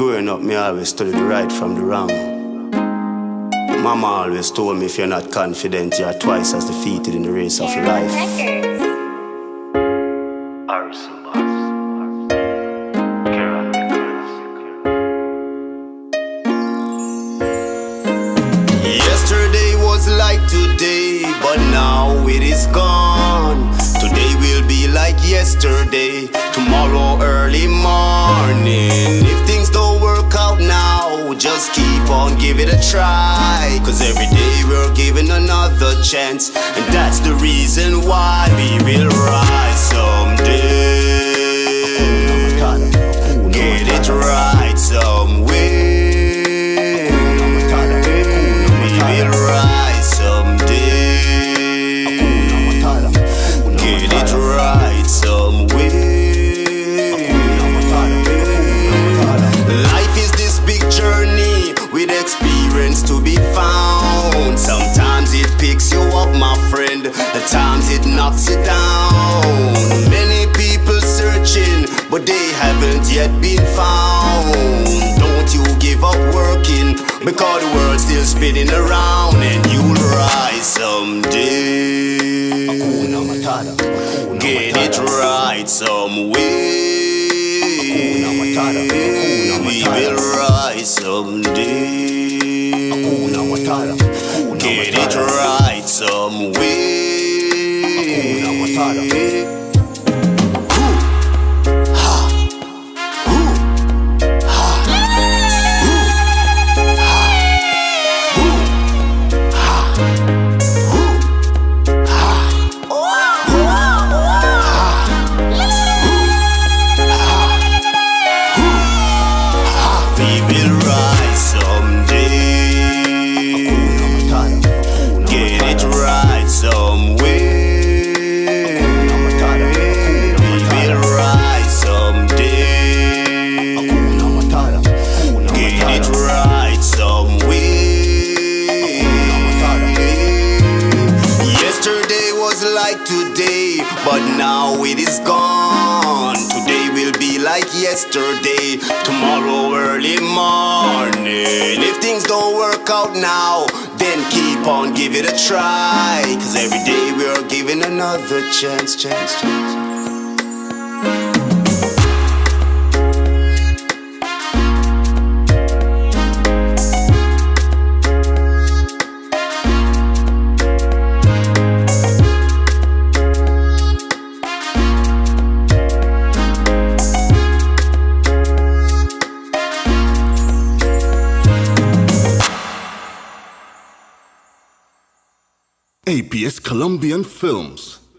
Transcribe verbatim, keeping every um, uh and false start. Growing up, me always studied the right from the wrong. Mama always told me if you're not confident, you're twice as defeated in the race of life. Yesterday was like today, but now it is gone. Today will be like yesterday, tomorrow early morning. If things don't work out now, just keep on giving it a try, 'cause every day we're given another chance, and that's the reason why we will rise someday. Get it right somewhere. To be found, sometimes it picks you up, my friend, at times it knocks you down. Many people searching, but they haven't yet been found. Don't you give up working, because the world's still spinning around, and you'll rise someday. Get it right some way. We will rise someday. Get it right some way. Today, but now it is gone. Today will be like yesterday, tomorrow early morning. If things don't work out now, then keep on giving it a try, 'cause every day we are given another chance, chance, chance. A P S Columbian Films.